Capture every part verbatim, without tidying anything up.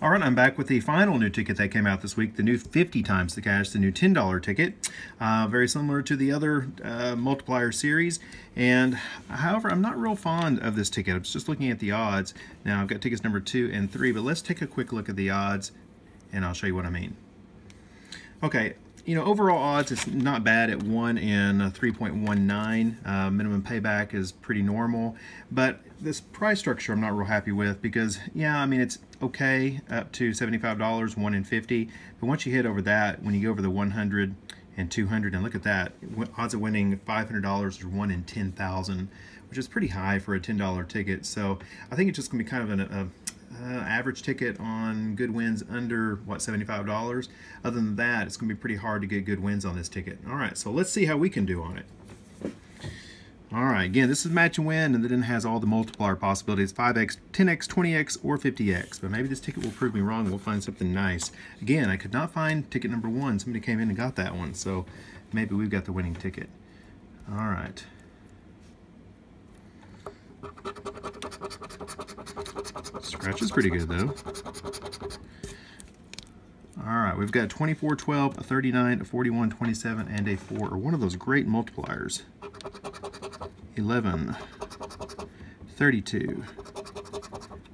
All right, I'm back with the final new ticket that came out this week, the new fifty times the cash, the new ten dollar ticket, uh, very similar to the other uh, multiplier series. And however, I'm not real fond of this ticket. I was just looking at the odds. Now I've got tickets number two and three, but let's take a quick look at the odds and I'll show you what I mean. Okay. You know, overall odds, it's not bad at one in three point one nine. Uh, minimum payback is pretty normal. But this price structure I'm not real happy with because, yeah, I mean, it's okay up to seventy-five dollars, one in fifty. But once you hit over that, when you go over the one hundred and two hundred, and look at that, odds of winning five hundred dollars or one in ten thousand, which is pretty high for a ten dollar ticket. So I think it's just going to be kind of an, a... Uh, average ticket on good wins under, what, seventy-five dollars? Other than that, it's going to be pretty hard to get good wins on this ticket. All right, so let's see how we can do on it. All right, again, this is match and win, and then it has all the multiplier possibilities, five X, ten X, twenty X, or fifty X. But maybe this ticket will prove me wrong. We'll find something nice. Again, I could not find ticket number one. Somebody came in and got that one, so maybe we've got the winning ticket. All right. Scratch is pretty good though. Alright, we've got twenty-four, twelve, a thirty-nine, a forty-one, twenty-seven, and a four, or one of those great multipliers. eleven, thirty-two,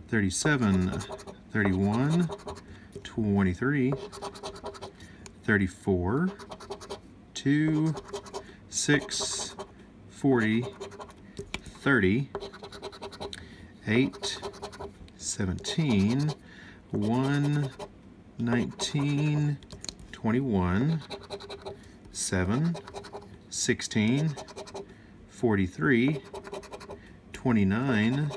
thirty-seven, thirty-one, twenty-three, thirty-four, two, six, forty, thirty, eight, seventeen, one, nineteen, twenty-one, seven, sixteen, forty-three, twenty-nine,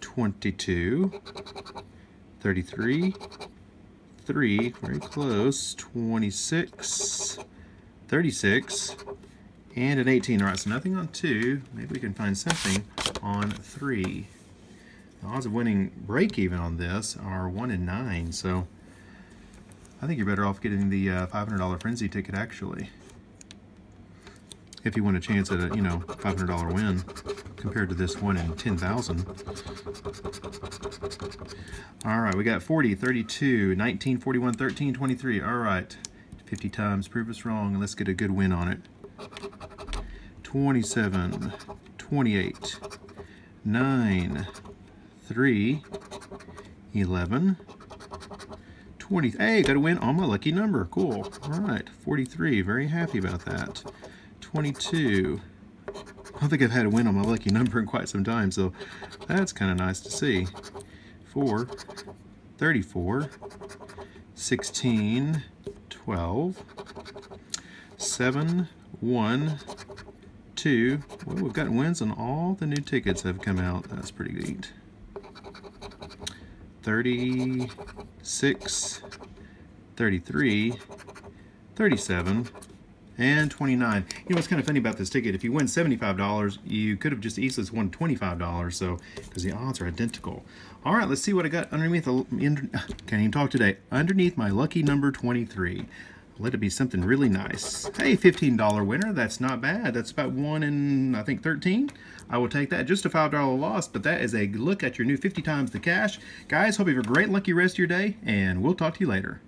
twenty-two, thirty-three, three, very close, twenty-six, thirty-six, and an eighteen. All right, so nothing on two. Maybe we can find something on three. The odds of winning break even on this are one in nine, so I think you're better off getting the uh, five hundred dollar Frenzy ticket, actually, if you want a chance at a, you know, five hundred dollar win compared to this one in ten thousand. All right, we got forty, thirty-two, nineteen, forty-one, thirteen, twenty-three. All right, fifty times, prove us wrong, and let's get a good win on it. twenty-seven, twenty-eight, nine, three, eleven, twenty. Hey, got a win on my lucky number. Cool. All right, forty-three. Very happy about that. twenty-two. I don't think I've had a win on my lucky number in quite some time, so that's kind of nice to see. four, thirty-four, sixteen, twelve, seven, one, two. Well, we've gotten wins on all the new tickets that have come out. That's pretty neat. thirty-six, thirty-three, thirty-seven, and twenty-nine. You know what's kind of funny about this ticket? If you win seventy-five dollars, you could have just easily won twenty-five dollars, so because the odds are identical. All right, let's see what I got underneath the under, can't even talk today. Underneath my lucky number twenty-three. Let it be something really nice. Hey, fifteen dollar winner, that's not bad. That's about one in, I think, thirteen. I will take that. Just a five dollar loss, but that is a look at your new fifty times the cash. Guys, hope you have a great lucky rest of your day, and we'll talk to you later.